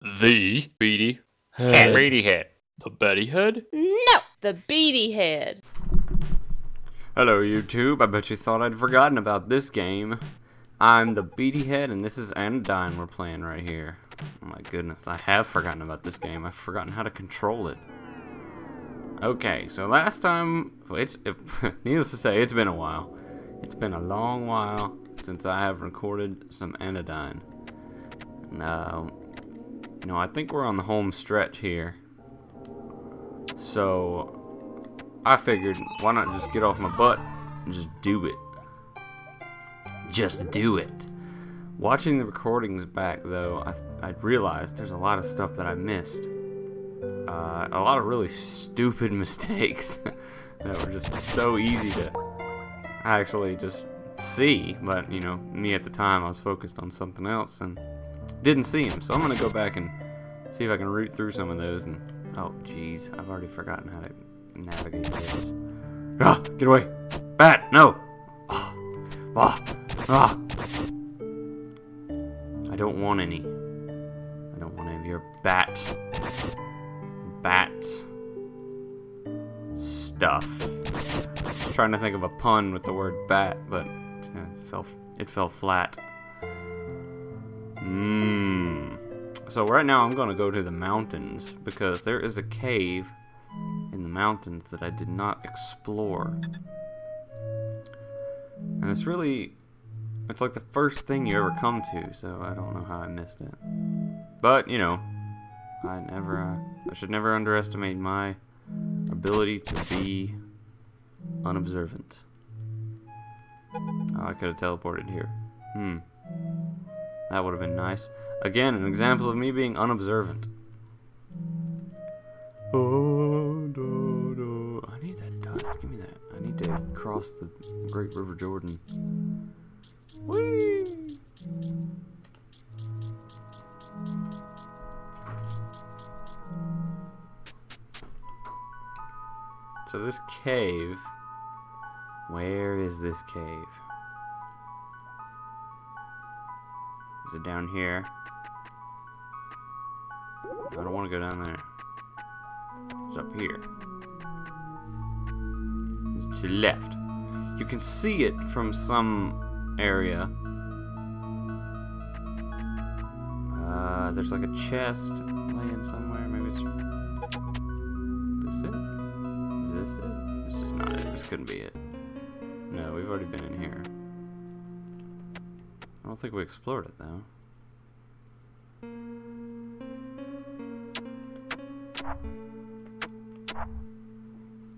The Beady Head. Beady Head. The Beady Head? No! The Beady Head. Hello, YouTube. I bet you thought I'd forgotten about this game. I'm the Beady Head, and this is Anodyne we're playing right here. Oh my goodness, I have forgotten about this game. I've forgotten how to control it. Okay, so last time... needless to say, it's been a while. It's been a long while since I have recorded some Anodyne. Now, you know, I think we're on the home stretch here. So... I figured, why not just get off my butt and just do it. Just do it. Watching the recordings back, though, I realized there's a lot of stuff that I missed. A lot of really stupid mistakes that were just so easy to actually just see. But, you know, me at the time, I was focused on something else and didn't see them. So I'm going to go back and see if I can root through some of those. And oh, jeez, I've already forgotten how to... navigate this. Ah, get away! Bat! No! Ah, ah, ah. I don't want any. I don't want any of your bat stuff. I'm trying to think of a pun with the word bat, but it fell flat. So right now I'm gonna go to the mountains because there is a cave in the mountains that I did not explore, and it's really, it's like the first thing you ever come to, so I don't know how I missed it. But you know, I should never underestimate my ability to be unobservant. Oh, I could have teleported here. That would have been nice. Again, an example of me being unobservant. I need that dust. Give me that. I need to cross the Great River Jordan. Whee! So this cave. Where is this cave? Is it down here? I don't want to go down there. It's up here. It's to the left. You can see it from some area. There's like a chest laying somewhere. Maybe it's... Is this it? Is this it? This is not it. This couldn't be it. No, we've already been in here. I don't think we explored it, though.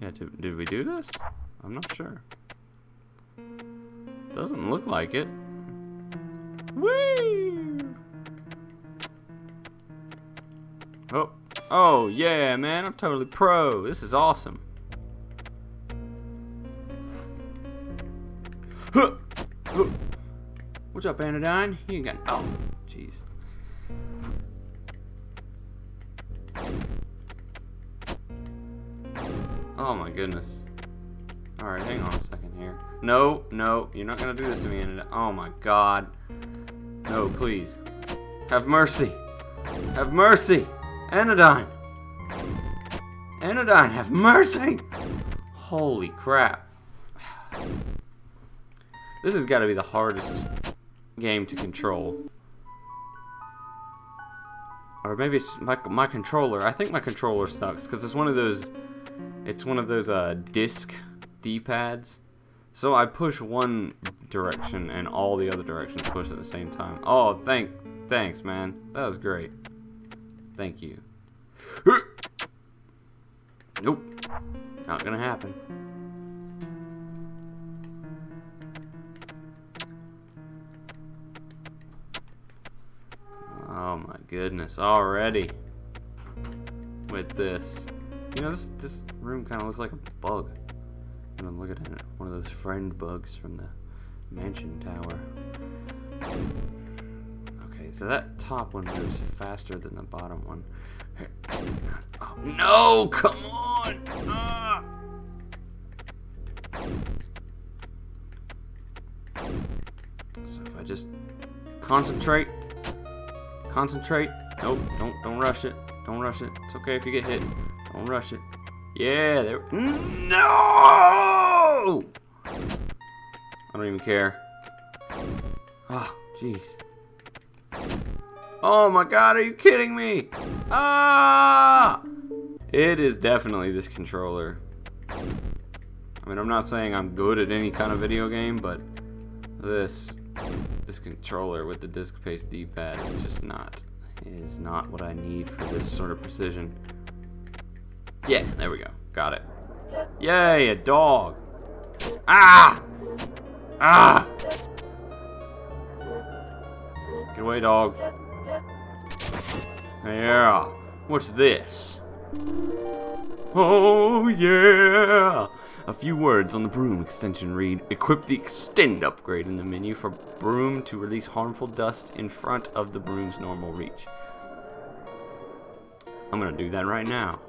Yeah, did we do this? I'm not sure. Doesn't look like it. Woo! Oh, oh yeah, man! I'm totally pro. This is awesome. Huh. What's up, Anodyne? You ain't got. Oh, jeez. Oh my goodness. Alright, hang on a second here. No, no, you're not gonna do this to me. Oh my god. No, please. Have mercy. Have mercy! Anodyne! Anodyne, have mercy! Holy crap. This has gotta be the hardest game to control. Or maybe it's my controller. I think my controller sucks, because it's one of those... It's one of those disc D-pads. So I push one direction and all the other directions push at the same time. Oh, thanks, man. That was great. Thank you. Nope. Not gonna happen. Oh my goodness, already with this. You know, this room kind of looks like a bug. And I'm looking at it, one of those friend bugs from the mansion tower. Okay, so that top one moves faster than the bottom one. Oh, no! Come on! Ah! So if I just concentrate, Nope, don't rush it. Don't rush it. It's okay if you get hit. Don't rush it. Yeah, there. No! I don't even care. Ah, oh, jeez. Oh my god, are you kidding me? Ah! It is definitely this controller. I mean, I'm not saying I'm good at any kind of video game, but this controller with the disc-based D-pad is just not what I need for this sort of precision. Yeah, there we go. Got it. Yay, a dog. Ah! Ah! Get away, dog. Yeah. What's this? Oh, yeah! A few words on the broom extension read, equip the extend upgrade in the menu for broom to release harmful dust in front of the broom's normal reach. I'm gonna do that right now.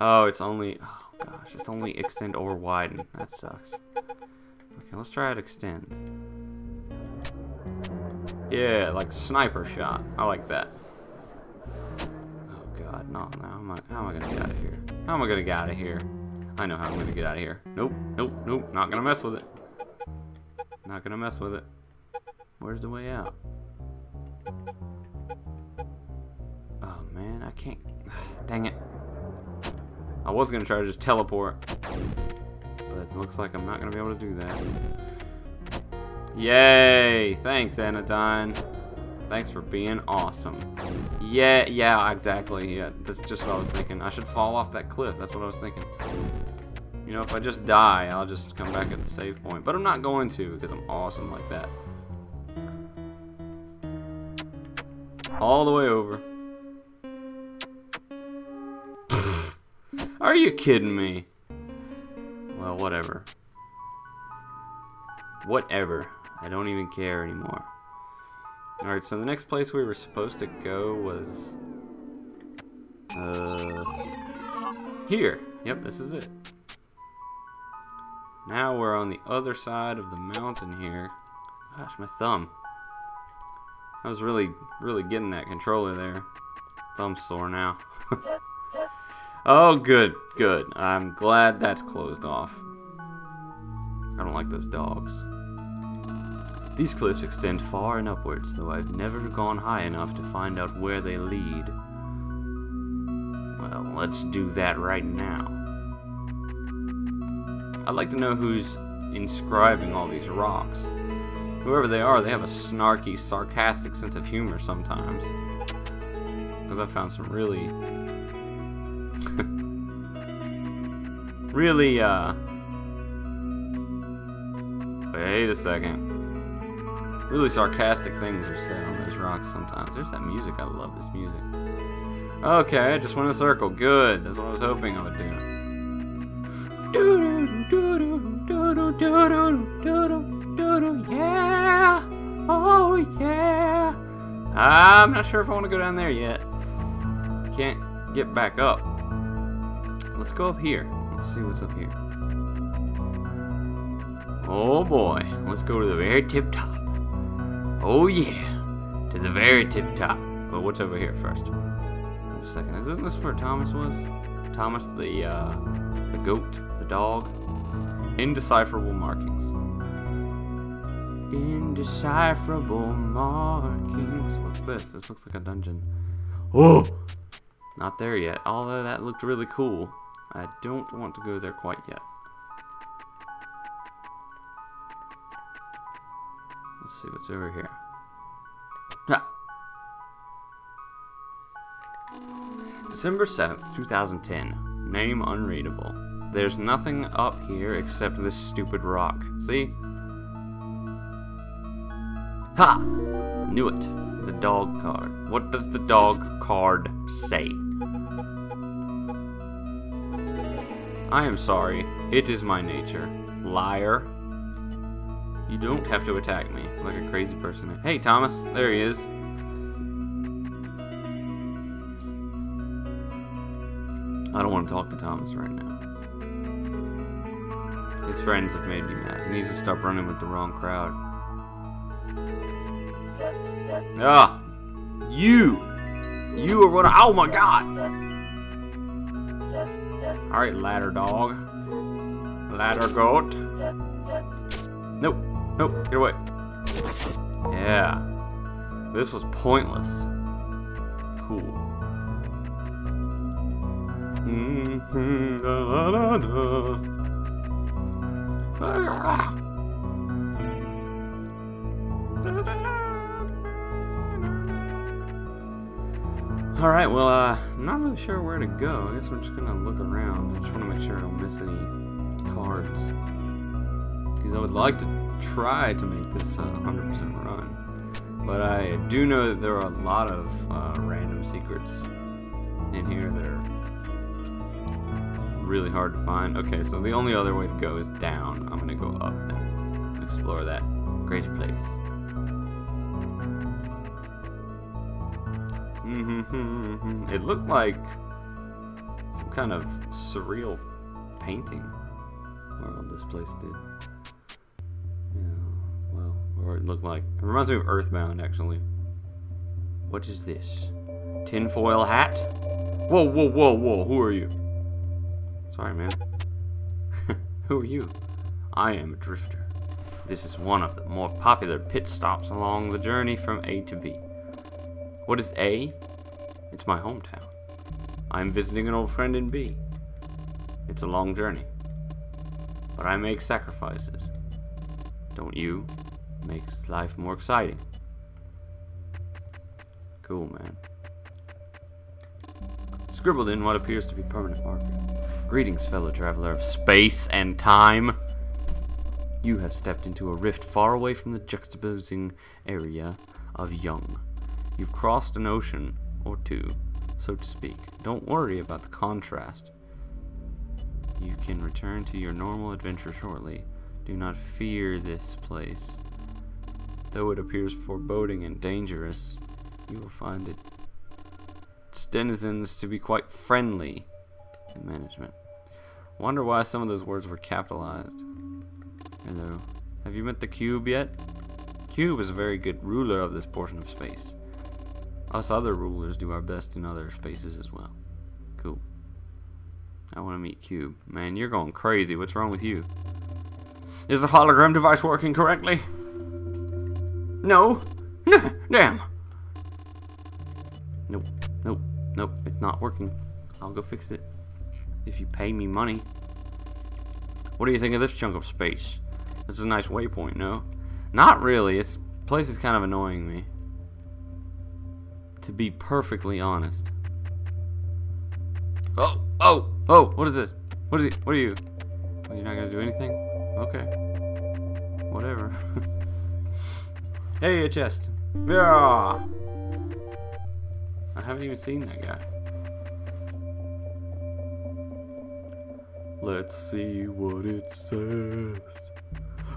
Oh, it's only, oh gosh, it's only extend or widen. That sucks. Okay, let's try it extend. Yeah, like sniper shot. I like that. Oh god, no, no, how am I gonna get out of here? How am I gonna get out of here? I know how I'm gonna get out of here. Nope, nope, nope, not gonna mess with it. Not gonna mess with it. Where's the way out? Oh man, I can't, dang it. I was gonna try to just teleport, but it looks like I'm not gonna be able to do that. Yay, thanks Anodyne. Thanks for being awesome. Yeah, yeah, exactly. Yeah, that's just what I was thinking. I should fall off that cliff. That's what I was thinking. You know, if I just die, I'll just come back at the save point. But I'm not going to because I'm awesome like that. All the way over. Are you kidding me? Well, whatever. Whatever. I don't even care anymore. Alright, so the next place we were supposed to go was... here. Yep, this is it. Now we're on the other side of the mountain here. Gosh, my thumb. I was really getting that controller there. Thumb's sore now. Oh, good, good. I'm glad that's closed off. I don't like those dogs. These cliffs extend far and upwards, though I've never gone high enough to find out where they lead. Well, let's do that right now. I'd like to know who's inscribing all these rocks. Whoever they are, they have a snarky, sarcastic sense of humor sometimes. Because I found some really... really, wait a second. Really sarcastic things are said on those rocks sometimes. There's that music. I love this music. Okay, I just went in a circle. Good. That's what I was hoping I would do. Yeah. Oh, yeah. I'm not sure if I want to go down there yet. Can't get back up. Let's go up here. Let's see what's up here. Oh, boy. Let's go to the very tip top. Oh yeah, to the very tip top. But what's over here first? Wait a second, isn't this where Thomas was? Thomas the goat, the dog. Indecipherable markings. Indecipherable markings. What's this? This looks like a dungeon. Oh! Not there yet, although that looked really cool. I don't want to go there quite yet. Let's see what's over here. Ha! December 7th, 2010. Name unreadable. There's nothing up here except this stupid rock. See? Ha! Knew it. The dog card. What does the dog card say? I am sorry. It is my nature. Liar. You don't have to attack me like a crazy person. Hey, Thomas. There he is. I don't want to talk to Thomas right now. His friends have made me mad. He needs to stop running with the wrong crowd. Ah! You are gonna, oh my god! Alright, ladder dog. Ladder goat. Nope, nope, get away. Yeah. This was pointless. Cool. Alright, well, I'm not really sure where to go. I guess we're just gonna look around. I just wanna make sure I don't miss any cards. Because I would like to try to make this 100% run. But I do know that there are a lot of random secrets in here that are really hard to find. Okay, so the only other way to go is down. I'm gonna go up then. Explore that crazy place. It looked like some kind of surreal painting. Well, this place did. Yeah, well, or it looked like. It reminds me of Earthbound, actually. What is this? Tinfoil hat? Whoa, whoa, whoa, whoa! Who are you? Sorry, man. Who are you? I am a drifter. This is one of the more popular pit stops along the journey from A to B. What is A? It's my hometown. I'm visiting an old friend in B. It's a long journey. But I make sacrifices. Don't you? Makes life more exciting. Cool, man. Scribbled in what appears to be permanent marker. Greetings, fellow traveler of space and time. You have stepped into a rift far away from the juxtaposing area of Young. You've crossed an ocean or two, so to speak. Don't worry about the contrast. You can return to your normal adventure shortly. Do not fear this place. Though it appears foreboding and dangerous, you will find its denizens to be quite friendly in management. Wonder why some of those words were capitalized. Hello. Have you met the Cube yet? Cube is a very good ruler of this portion of space. Us other rulers do our best in other spaces as well. Cool. I want to meet Cube. Man, you're going crazy. What's wrong with you? Is the hologram device working correctly? No. Damn. Nope. Nope. Nope. It's not working. I'll go fix it. If you pay me money. What do you think of this chunk of space? This is a nice waypoint, no? Not really. This place is kind of annoying me. To be perfectly honest. Oh, oh, oh, what is this? What is it? What are you? Oh, you're not gonna do anything? Okay. Whatever. Hey, a chest. Yeah. I haven't even seen that guy. Let's see what it says.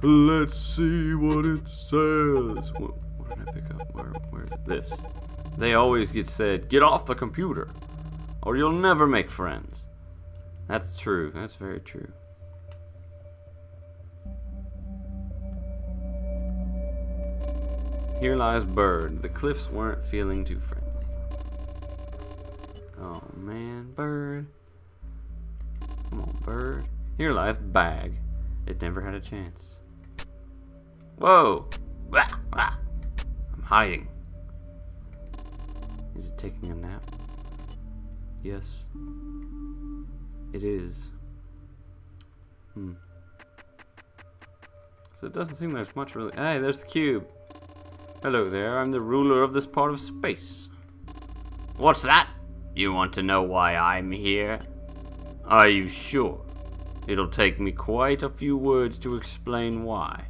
Let's see what it says. What did I pick up? Where is this? They always get said, get off the computer, or you'll never make friends. That's true. That's very true. Here lies Bird. The cliffs weren't feeling too friendly. Oh, man, Bird. Come on, Bird. Here lies Bag. It never had a chance. Whoa. I'm hiding. Is it taking a nap? Yes. It is. So it doesn't seem there's much really. Hey, there's the Cube. Hello there, I'm the ruler of this part of space. What's that? You want to know why I'm here? Are you sure? It'll take me quite a few words to explain why.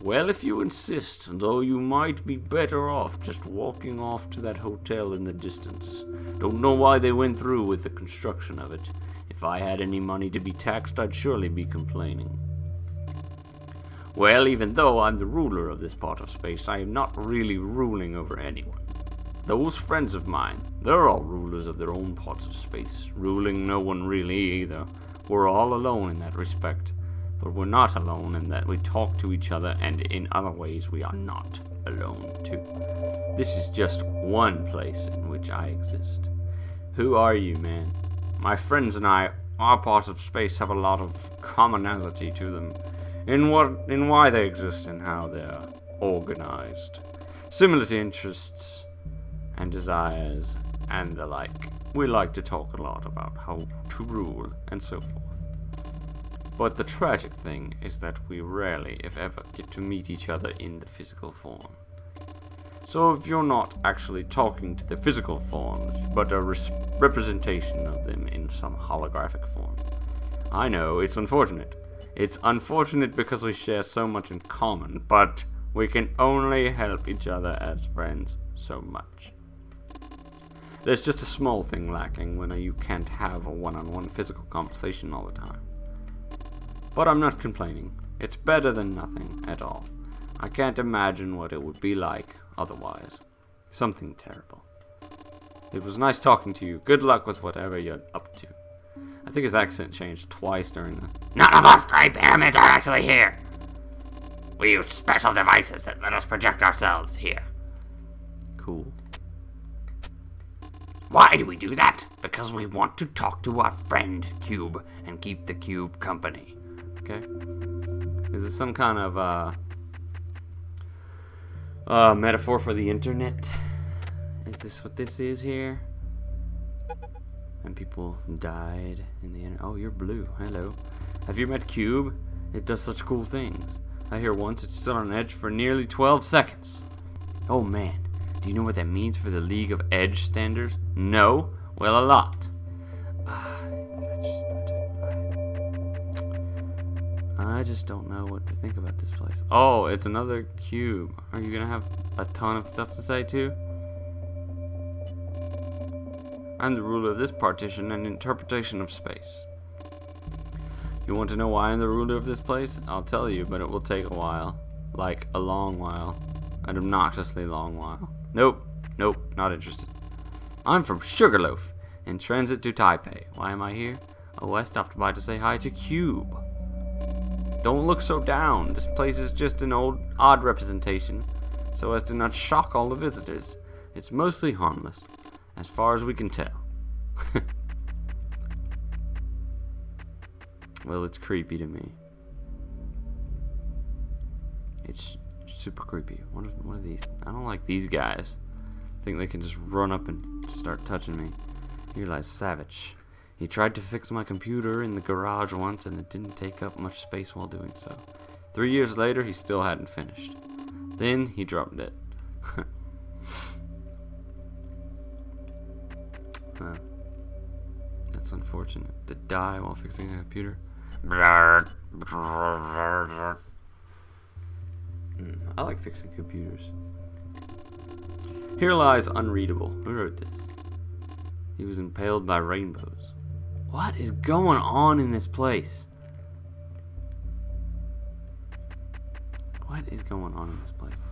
Well, if you insist, though you might be better off just walking off to that hotel in the distance. Don't know why they went through with the construction of it. If I had any money to be taxed, I'd surely be complaining. Well, even though I'm the ruler of this part of space, I am not really ruling over anyone. Those friends of mine, they're all rulers of their own parts of space, ruling no one really either. We're all alone in that respect. But we're not alone in that we talk to each other, and in other ways we are not. alone too. This is just one place in which I exist. Who are you, man? My friends and I, our part of space, have a lot of commonality to them in why they exist and how they are organized. Similar interests and desires and the like. We like to talk a lot about how to rule and so forth. But the tragic thing is that we rarely, if ever, get to meet each other in the physical form. So if you're not actually talking to the physical forms, but a representation of them in some holographic form. I know, it's unfortunate. It's unfortunate because we share so much in common, but we can only help each other as friends so much. There's just a small thing lacking when you can't have a one-on-one physical conversation all the time. But I'm not complaining. It's better than nothing at all. I can't imagine what it would be like otherwise. Something terrible. It was nice talking to you. Good luck with whatever you're up to. I think his accent changed twice during the... None of us Grey Pyramids are actually here! We use special devices that let us project ourselves here. Cool. Why do we do that? Because we want to talk to our friend Cube and keep the Cube company. Okay. Is this some kind of metaphor for the internet? Is this what this is here? And people died in the internet. Oh, you're blue. Hello. Have you met Cube? It does such cool things. I hear once it stood on edge for nearly 12 seconds. Oh man, do you know what that means for the League of Edge Standards? No? Well, a lot. I just don't know what to think about this place. Oh, it's another cube. Are you gonna have a ton of stuff to say too? I'm the ruler of this partition and interpretation of space. You want to know why I'm the ruler of this place? I'll tell you, but it will take a while. Like, a long while. An obnoxiously long while. Nope. Nope. Not interested. I'm from Sugarloaf. In transit to Taipei. Why am I here? Oh, I stopped by to say hi to Cube. Don't look so down. This place is just an odd representation, so as to not shock all the visitors. It's mostly harmless, as far as we can tell. Well, it's creepy to me. It's super creepy. What are these? I don't like these guys. I think they can just run up and start touching me. You're like savage. He tried to fix my computer in the garage once, and it didn't take up much space while doing so. 3 years later, he still hadn't finished. Then, he dropped dead. That's unfortunate. To die while fixing a computer. I like fixing computers. Here lies unreadable. Who wrote this? He was impaled by rainbows. What is going on in this place? What is going on in this place?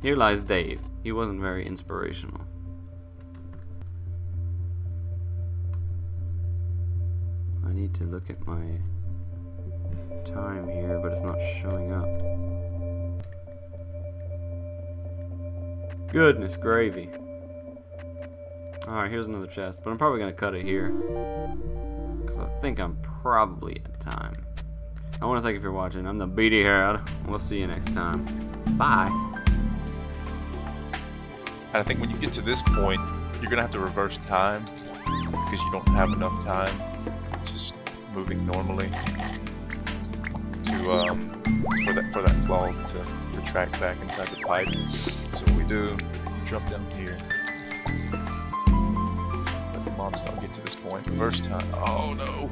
Here lies Dave. He wasn't very inspirational. I need to look at my time here, but it's not showing up. Goodness gravy. Alright, here's another chest, but I'm probably going to cut it here, because I think I'm probably at time. I want to thank you for watching. I'm the Beady Head. We'll see you next time. Bye. And I think when you get to this point, you're going to have to reverse time, because you don't have enough time, just moving normally, to for that claw to retract back inside the pipe. So what we do, we jump down here. Monster, I'll get to this point. First time. Oh no!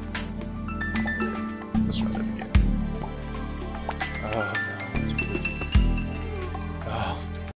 Let's try that again.